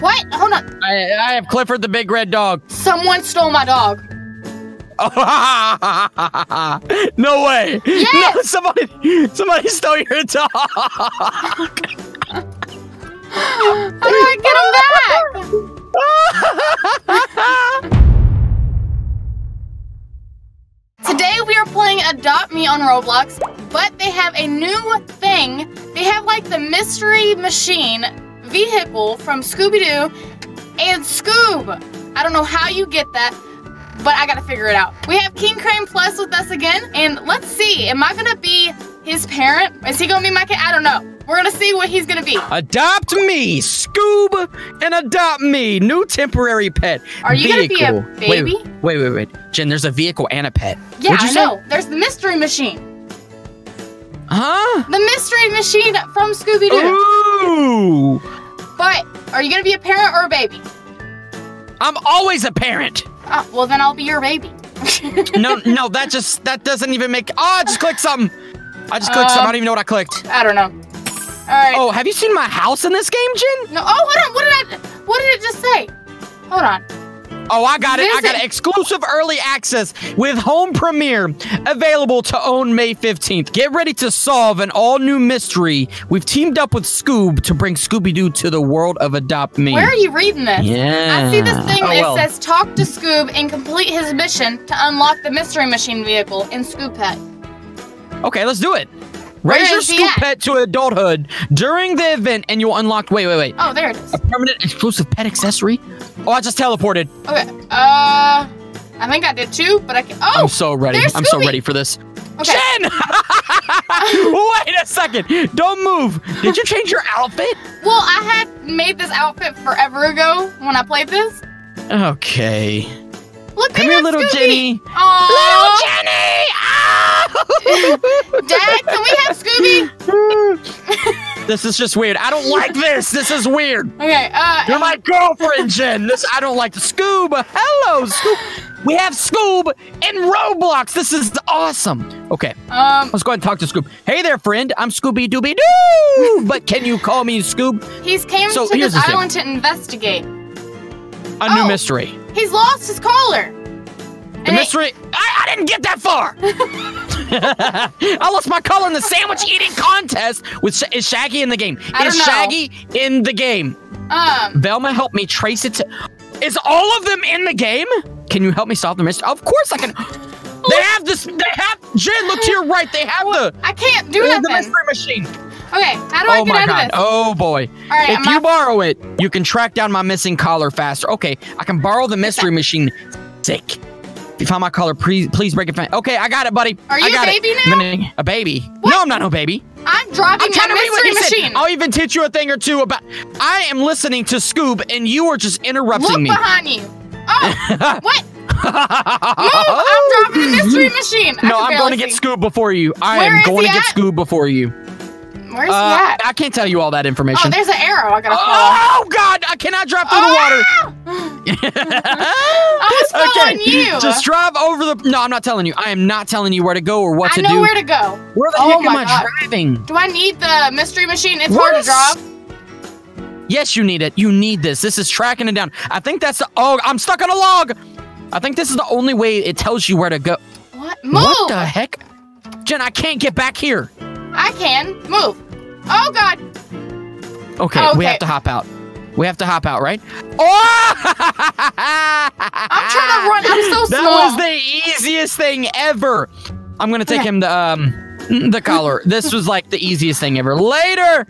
What? Hold on. I have Clifford the Big Red Dog. Someone stole my dog. No way. Yes. No, somebody stole your dog. I gotta get him back. Today we are playing Adopt Me on Roblox, but they have a new thing. They have like the Mystery Machine vehicle from Scooby-Doo and Scoob. I don't know how you get that, but I gotta figure it out. We have King Crane Plus with us again, and let's see, am I gonna be his parent? Is he gonna be my kid? I don't know. We're gonna see what he's gonna be. Adopt me, Scoob, and adopt me, new temporary pet. Are you gonna be a baby? Wait. Jen, there's a vehicle and a pet. Yeah, I know. There's the Mystery Machine. Huh? The Mystery Machine from Scooby-Doo. Ooh. But are you gonna be a parent or a baby? I'm always a parent. Oh, well then I'll be your baby. No, that doesn't even make. Oh, I just clicked something. I don't even know what I clicked. I don't know. All right. Oh, have you seen my house in this game, Jen? No. Oh, hold on. What did it just say? Hold on. Oh, I got it. I got exclusive early access with home premiere available to own May 15th. Get ready to solve an all-new mystery. We've teamed up with Scoob to bring Scooby-Doo to the world of Adopt Me. Where are you reading this? Yeah. I see this thing that says talk to Scoob and complete his mission to unlock the Mystery Machine vehicle in Scoob Pet. Okay, let's do it. Raise your Scoob Pet to adulthood during the event, and you'll unlock. Wait. Oh, there it is. A permanent exclusive pet accessory. Oh, I just teleported. Okay. I think I did too, but I can. Oh, I'm so ready. I'm so ready for this. Okay. Jen! Wait a second. Don't move. Did you change your outfit? Well, I had made this outfit forever ago when I played this. Okay. Look, come here, little Scooby. Jenny. Aww. Little Jenny! Oh! Dad, can we have Scooby? This is just weird. I don't like this. This is weird. Okay. You're my girlfriend, Jen. I don't like the Scoob. Hello, Scoob. We have Scoob in Roblox. This is awesome. Okay. Let's go ahead and talk to Scoob. Hey there, friend. I'm Scooby Dooby Doo. But can you call me Scoob? He's came to this island to investigate a new mystery. He's lost his collar. The mystery. I didn't get that far. I lost my collar in the sandwich eating contest. Is Shaggy in the game? I don't know. Velma, help me trace it to. Is all of them in the game? Can you help me solve the mystery? Of course I can. They have this. They have. Jen, look to your right. They have I can't do nothing. The Mystery Machine. Okay, how do I get out of this? Oh, boy. All right, if you borrow it, you can track down my missing collar faster. Okay, I can borrow the Mystery Machine. Sick. If you find my collar, please break it. Okay, I got it, buddy. Are you a baby now? A baby? What? No, I'm not no baby. I'm dropping my Mystery Machine. I'll even teach you a thing or two about... I am listening to Scoob, and you are just interrupting me. Look behind you. Oh, what? Move! I'm dropping the Mystery Machine. No, I'm going to get Scoob before you. I am going to get Scoob before you. Where's that? I can't tell you all that information. Oh, there's an arrow. I gotta follow. Oh God! I cannot drive through the water. I was following you. Just drive over the. No, I'm not telling you. I am not telling you where to go or what to do. I know where to go. Where the heck am I driving? Do I need the Mystery Machine? It's hard to drive. Yes, you need it. You need this. This is tracking it down. I think that's the. Oh, I'm stuck on a log. I think this is the only way it tells you where to go. What? Move! What the heck, Jen? I can't get back here. I can move. Oh, God. Okay, we have to hop out. We have to hop out, right? Oh! I'm trying to run. I'm so slow. That was the easiest thing ever. I'm going to take him the collar. This was like the easiest thing ever. Later.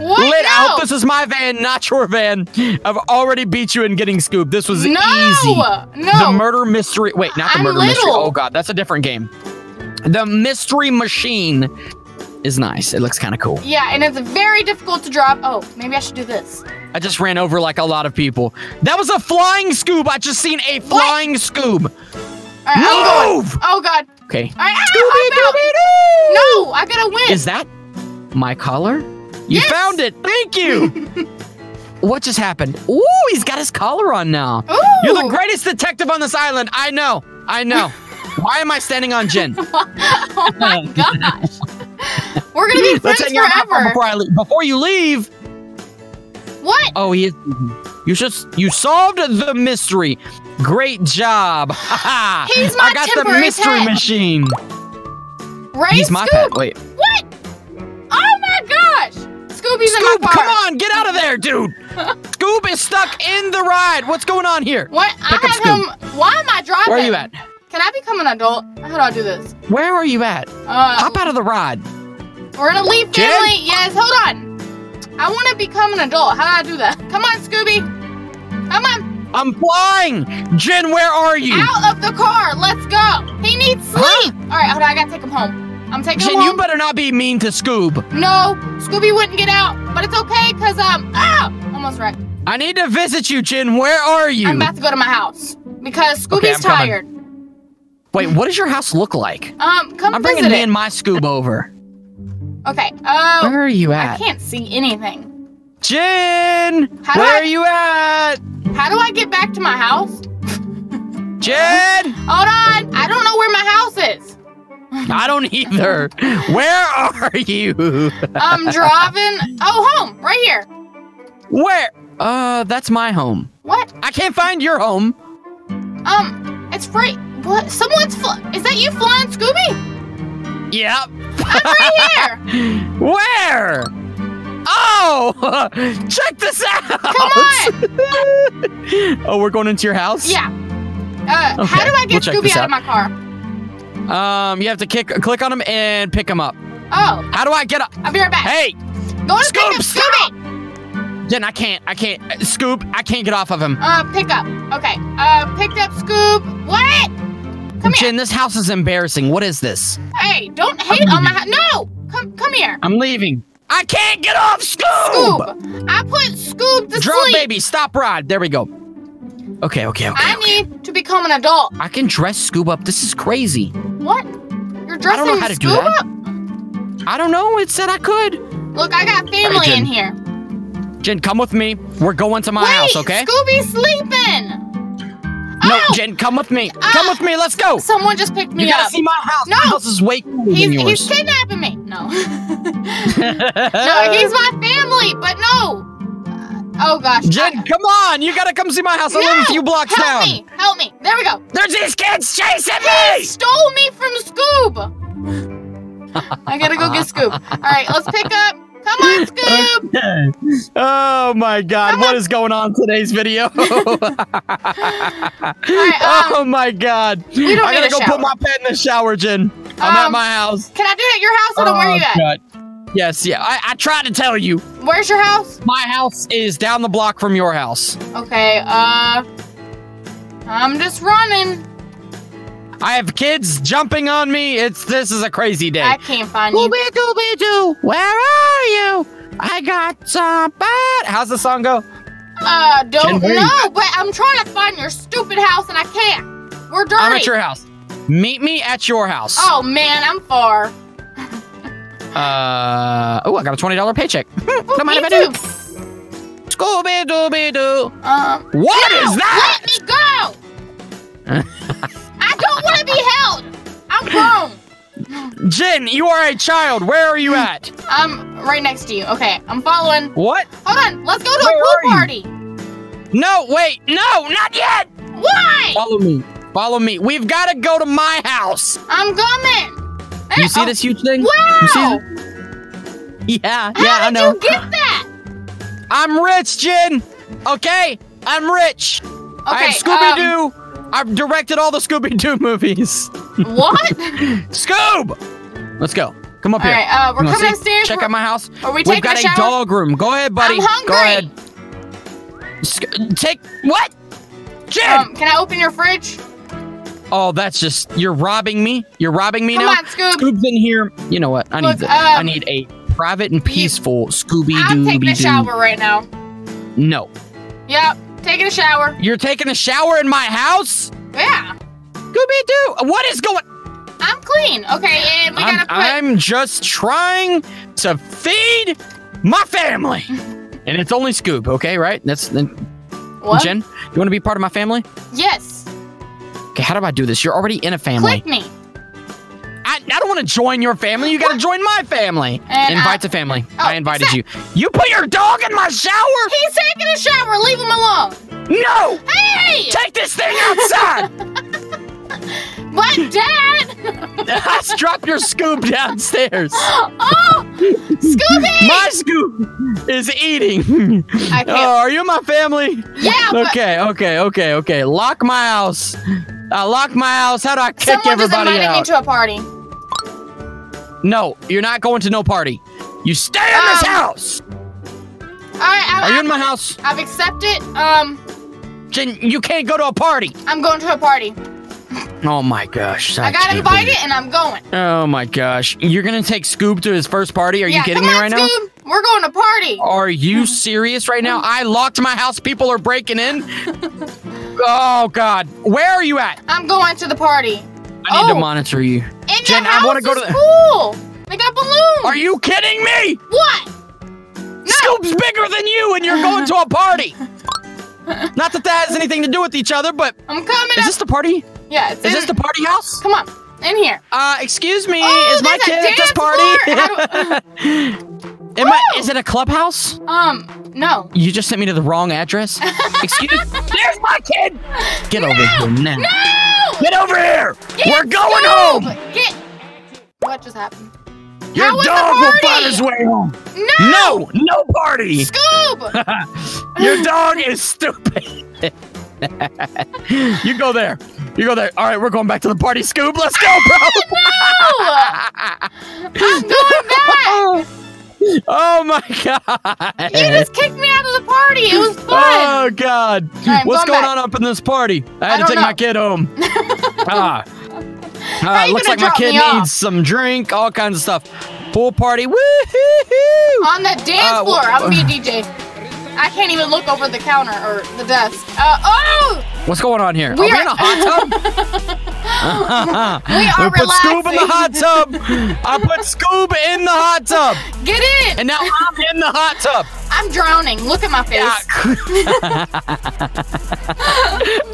Lit out. This is my van, not your van. I've already beat you in getting Scoob. This was easy. No. The murder mystery. Wait, not the murder mystery. Oh, God. That's a different game. The Mystery Machine. Is nice. It looks kind of cool. Yeah, and it's very difficult to drop. Oh, maybe I should do this. I just ran over like a lot of people. That was a flying Scoob. I just seen a flying Scoob. Right, move! Oh, God. Okay. All right, Scooby-Doo! No, I gotta win. Is that my collar? You found it. Thank you. What just happened? Ooh, he's got his collar on now. Ooh. You're the greatest detective on this island. I know. Why am I standing on Jen? Oh, my gosh. We're gonna be friends forever. Before you leave. What? Oh, he is. You solved the mystery. Great job. Ha ha. I got the mystery machine. Right, He's my pet. Wait. What? Oh my gosh. Scooby's in my car. Come on, get out of there, dude. Scoob is stuck in the ride. What's going on here? What? Pick up Scoob. Why am I driving? Where are you at? Can I become an adult? How do I do this? Where are you at? Hop out of the ride. We're in a leaf family. Yes, hold on. I want to become an adult. How do I do that? Come on, Scooby. Come on. I'm flying. Jen, where are you? Out of the car. Let's go. He needs sleep. Huh? All right, hold on. I got to take him home. I'm taking him home. Jen, you better not be mean to Scoob. No, Scooby wouldn't get out, but it's okay because almost wrecked. I need to visit you, Jen. Where are you? I'm about to go to my house because Scooby's tired. Coming. Wait, what does your house look like? Come I'm bringing me and my Scoob over. Okay, where are you at? I can't see anything. Jen! Where are you at? How do I get back to my house? Jen! Hold on! I don't know where my house is. I don't either. Where are you? I'm driving. Oh, home. Right here. Where? That's my home. What? I can't find your home. It's free. What? Someone's Is that you flying, Scooby? Yep. I'm right here! Where? Oh! Check this out! Come on! Oh, we're going into your house? Yeah. Okay. How do I get Scooby out of my car? You have to click on him and pick him up. Oh. How do I get up? I'll be right back. Hey! Go to pick up Scooby! Jen, I can't. Scoob, I can't get off of him. Pick up. Okay. Picked up Scoob. What? Come here. Jen, this house is embarrassing. What is this? Hey, don't hate on my house. No! Come here. I'm leaving. I can't get off Scoob! Scoob! I put Scoob to sleep. Drop baby, stop ride. There we go. Okay. I need to become an adult. I can dress Scoob up. This is crazy. What? You're dressing Scoob up? I don't know. It said I could. Look, I got family in here. Jen, come with me. We're going to my house, okay? Scooby's sleeping! No, Jen, come with me. Come with me. Let's go. Someone just picked me up. You gotta see my house. No. My house is way cooler than yours. He's kidnapping me. No. No, he's my family, but no. Oh, gosh. Jen, come on. You gotta come see my house. I live a few blocks down. Help me. There we go. There's these kids chasing me. He stole me from Scoob. I gotta go get Scoob. All right, let's pick up. Come on, Scoob! Oh my God, what is going on in today's video? Oh my God! I gotta go put my pet in the shower, Jen. I'm at my house. Can I do it at your house? Or where are you at? God. Yes, yeah. I tried to tell you. Where's your house? My house is down the block from your house. Okay. I'm just running. I have kids jumping on me. This is a crazy day. I can't find you. Scooby-Doo, where are you? I got some bad. How's the song go? Don't know, but I'm trying to find your stupid house and I can't. We're dirty. I'm at your house. Meet me at your house. Oh man, I'm far. Oh, I got a $20 paycheck. Don't mind if I do. Scooby-Doo. What is that? Let me go. I want to be held! I'm grown! Jen, you are a child. Where are you at? I'm right next to you. Okay, I'm following. What? Hold on, let's go to a pool party. No, wait, no, not yet! Why? Follow me. We've got to go to my house. I'm coming. You see this huge thing? Wow! Yeah, I know. How did you get that? I'm rich, Jen. Okay, I'm rich. Okay, I have Scooby-Doo. I've directed all the Scooby-Doo movies. What? Scoob! Let's go. Come up here. All right, we're coming upstairs. Check out my house. We've got a dog room. Go ahead, buddy. I'm hungry. Go ahead. What? Jen! Can I open your fridge? Oh, that's just, you're robbing me. You're robbing me now? Come on, Scoob. Scoob's in here. You know what? I need a private and peaceful Scooby-Doo. I'm taking a shower right now. No. Yep. Taking a shower. You're taking a shower in my house? Yeah. Scooby-Doo, what is going? I'm clean. Okay, and we gotta put. I'm just trying to feed my family, and it's only Scoob. Okay, right? What? Jen, you want to be part of my family? Yes. Okay, how do I do this? You're already in a family. Click me. I don't want to join your family. You got to join my family. And invite the family. Oh, I invited you. You put your dog in my shower? He's taking a shower. Leave him alone. No. Hey! Take this thing outside. But, Dad. Drop your scoop downstairs. Oh, Scooby. My scoop is eating. Are you my family? Yeah. Okay, okay. Lock my house. I lock my house. How do I kick everybody out? Someone just invited me to a party. No, you're not going to no party. You stay in this house. All right, Are you in my house? I've accepted. Jen, you can't go to a party. I'm going to a party. Oh my gosh. I got invited and I'm going. Oh my gosh. You're going to take Scoob to his first party? Are you kidding me right now? We're going to party. Are you serious right now? I locked my house. People are breaking in. Oh, God. Where are you at? I'm going to the party. I need to monitor you. And Jen, I want to go to the pool. They got balloons. Are you kidding me? What? No. Scoop's bigger than you, and you're going to a party. Not that that has anything to do with each other, but I'm coming. Is this the party? Yeah. Is this the party house? Come on, in here. Excuse me. Oh, is my kid at this party? Is it a clubhouse? No. You just sent me to the wrong address? Excuse me? There's my kid! Get over here now. No! Get over here! We're going home! What just happened? Your dog will find his way home! No! No! No party! Scoob! Your dog is stupid! You go there. You go there. All right, we're going back to the party, Scoob. Let's go, bro! No! I'm going back! Oh my God! You just kicked me out of the party. It was fun. Oh God! What's going on up in this party? I had to take my kid home. Looks like my kid needs some drink, all kinds of stuff. Pool party, woohoo! On the dance floor. I'm gonna be a DJ. I can't even look over the counter or the desk. What's going on here? Are we in a hot tub? We are put Scoob in the hot tub. I put Scoob in the hot tub. Get in. And now I'm in the hot tub. I'm drowning. Look at my face.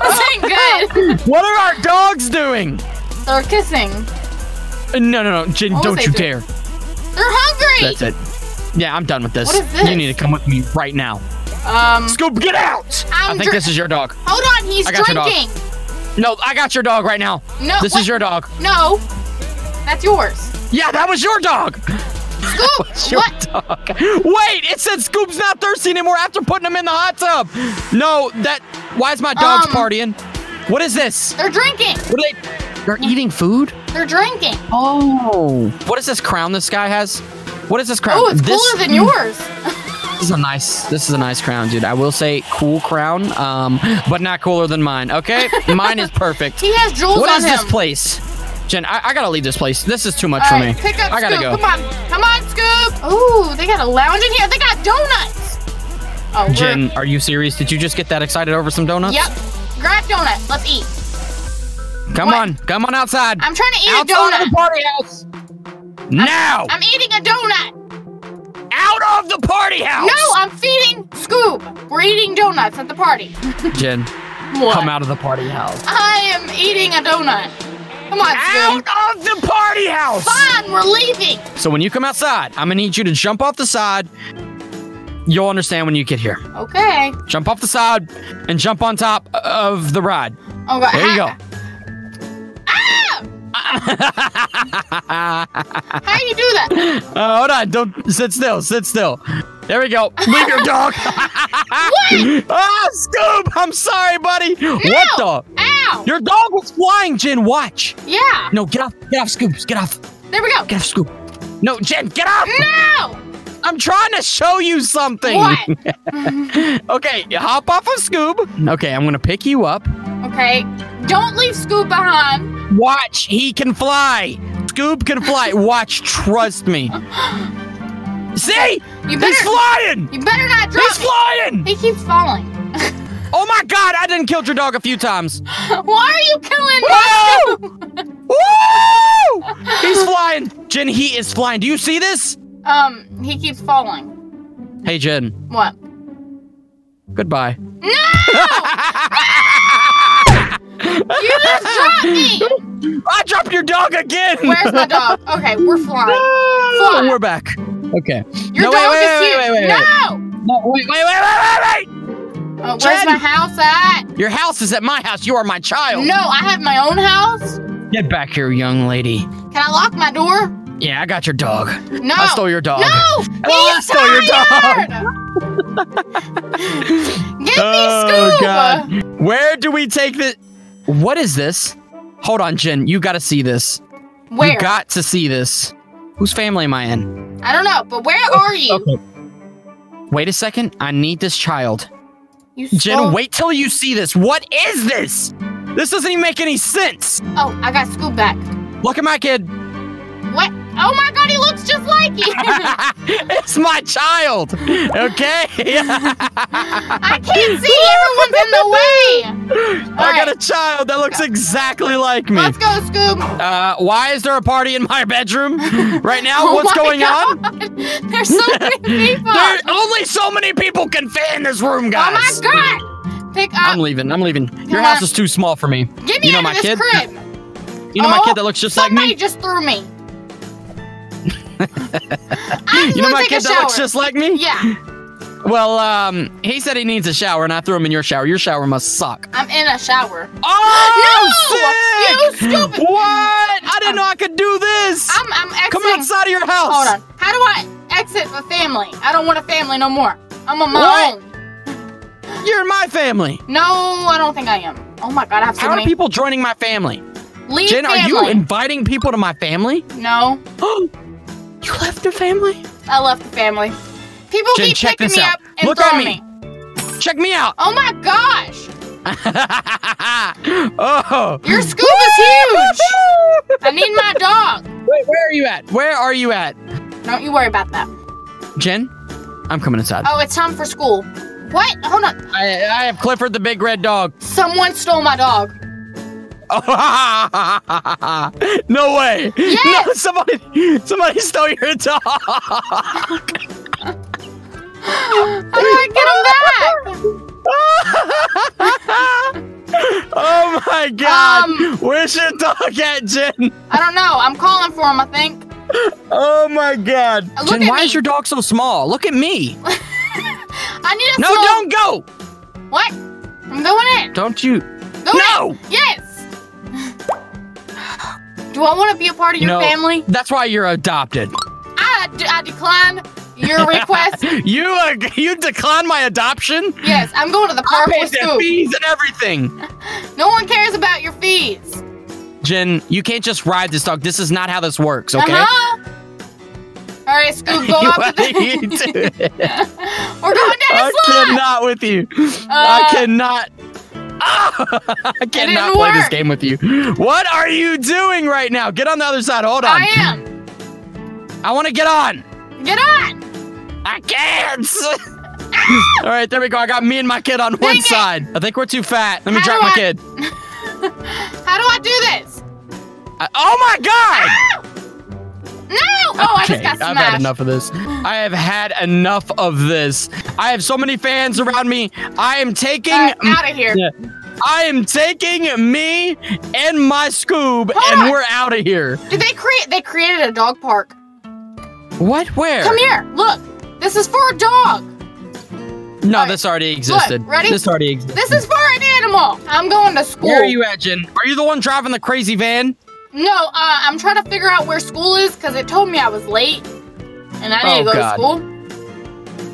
This ain't good. What are our dogs doing? They're kissing. No. Jen, don't you dare. They're hungry. That's it. Yeah, I'm done with this. What is this? You need to come with me right now. Scoob, get out! I think this is your dog. Hold on, he's drinking. No, I got your dog right now. No, this is your dog. No, that's yours. Yeah, that was your dog. Scoob, what? Wait, it said Scoob's not thirsty anymore after putting him in the hot tub. No, why is my dog's partying? What is this? They're drinking. What are they? They're eating food? They're drinking. Oh. What is this crown this guy has? What is this crown? Oh, it's cooler than yours. This is a nice crown, dude. I will say cool crown, but not cooler than mine, okay? Mine is perfect. He has jewels on him. What is this place? Jen, I gotta leave this place. This is too much for me. Pick up Scoob. I gotta go. Come on, Scoob. Ooh, they got a lounge in here. They got donuts. Oh, Jen, are you serious? Did you just get that excited over some donuts? Yep. Grab donut. Let's eat. Come on outside. I'm trying to eat a donut. Outside of the party house. Now! I'm eating a donut! Out of the party house! No, I'm feeding Scoob! We're eating donuts at the party. Jen, come out of the party house. I am eating a donut. Come on, Scoob. Out of the party house! Fine, we're leaving! So when you come outside, I'm gonna need you to jump off the side. You'll understand when you get here. Okay. Jump off the side and jump on top of the ride. Oh, God. There you go. How you do that? Hold on, don't sit still. There we go. Leave your dog. What? Ah, Scoob, I'm sorry, buddy. No. What the? Ow! Your dog was flying, Jen. Watch. Yeah. No, get off, Scoob. Get off. There we go. Get off, Scoob. No, Jen, get off. No. I'm trying to show you something. What? Okay, hop off of Scoob. Okay, I'm gonna pick you up. Okay. Don't leave Scoob behind. Watch, he can fly. Scoob can fly. Watch, trust me. See? He's flying. You better not drop. He's flying. He keeps falling. Oh my God, I done killed your dog a few times. Why are you killing me? Woo! He's flying. Jen, he is flying. Do you see this? He keeps falling. Hey, Jen. What? Goodbye. No! You just dropped me! I dropped your dog again! Where's my dog? Okay, we're flying. Oh, we're back. Okay. Your dog is huge. No! No, wait! Where's my house at? Your house is at my house. You are my child. No, I have my own house. Get back here, young lady. Can I lock my door? Yeah, I got your dog. No. I stole your dog. No! I stole your dog! Get me, Scoob! God. Where do we take this? What is this? Hold on, Jen. You got to see this. Where? You got to see this. Whose family am I in? I don't know, but where are you? Okay. Wait a second. I need this child. Jen, wait till you see this. What is this? This doesn't even make any sense. Oh, I got Scoob back. Look at my kid. What? Oh my God, he looks just like you. It's my child. Okay. I can't see. Everyone's in the way. I got a child that looks exactly like me. Let's go, Scoob. Why is there a party in my bedroom right now? What's going on? There's so many people. There's only so many people can fit in this room, guys. Oh my God. Pick up. I'm leaving. Your house is too small for me. Get me out of this crib. You know my kid that looks just like me? Somebody just threw me. You know my kid that looks just like me? Yeah. Well, he said he needs a shower, and I threw him in your shower. Your shower must suck. I'm in a shower. Oh, no! Sick! You stupid! What? I didn't know I could do this. I'm exiting. Come outside of your house. Hold on. How do I exit the family? I don't want a family no more. I'm on my own. You're in my family. No, I don't think I am. Oh my God, I have so many. How are people joining my family? Leave Jen, family. Are you inviting people to my family? No. Oh. You left the family? I left the family. People Jen, keep picking me up and throwing me. Check me out. Oh my gosh. Oh. Your Scoob is huge. I need my dog. Wait, where are you at? Where are you at? Don't you worry about that. Jen, I'm coming inside. Oh, it's time for school. What? Hold on. I have Clifford the Big Red Dog. Someone stole my dog. No way! Yes. No, somebody stole your dog! I gotta get him back! Oh my God! Where's your dog at, Jen? I don't know. I'm calling for him, I think. Oh my God! Jen, why is your dog so small? Look at me! I need a small... No, don't go! What? I'm going in! Don't you... No! Yes! Do I want to be a part of your family? That's why you're adopted. I declined your request. You declined my adoption? Yes, I'm going to the purple school. Fees and everything. No one cares about your fees. Jen, you can't just ride this dog. This is not how this works, okay? All right, Scoob, go up to the... We're going down a slide. I cannot with you. I cannot... Oh, I cannot play this game with you. What are you doing right now? Get on the other side. Hold on. I am. I want to get on. Get on. I can't. Ah! All right, there we go. I got me and my kid on one side. I think we're too fat. Let me drop my kid. How do I do this? Oh, my God. Ah! No! Oh, okay, I just got smashed. I've had enough of this. I have had enough of this. I have so many fans around me. I am taking... out of here. I am taking me and my Scoob, and we're out of here. Did they create... They created a dog park. What? Where? Come here. Look. This is for a dog. No, this already existed. Look, ready? This already existed. This is for an animal. I'm going to school. Where are you at, Jen? Are you the one driving the crazy van? No, I'm trying to figure out where school is because it told me I was late and I need to go to school.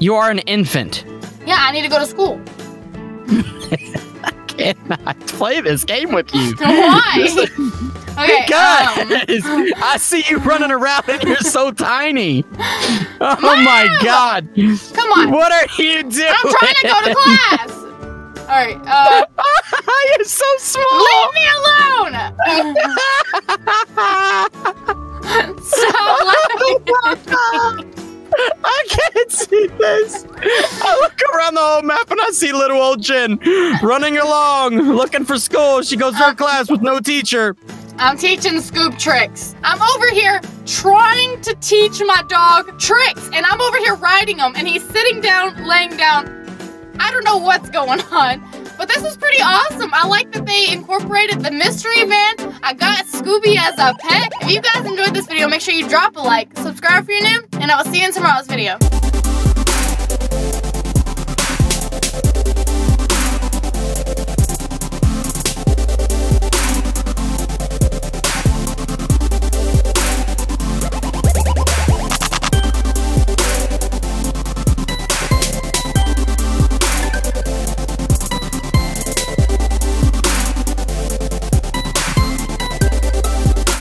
You are an infant. Yeah, I need to go to school. I cannot play this game with you. Why? Okay, guys, I see you running around and you're so tiny. Oh my God. Come on. What are you doing? I'm trying to go to class. All right. You're so small. Leave me alone. Stop laughing. I can't see this. I look around the whole map and I see little old Jen running along, looking for school. She goes to her class with no teacher. I'm teaching Scoob tricks. I'm over here trying to teach my dog tricks, and I'm over here riding him, and he's sitting down, laying down. I don't know what's going on, but this this was pretty awesome. I like that they incorporated the mystery man. I got Scooby as a pet. If you guys enjoyed this video, make sure you drop a like, subscribe if you're new, and I will see you in tomorrow's video.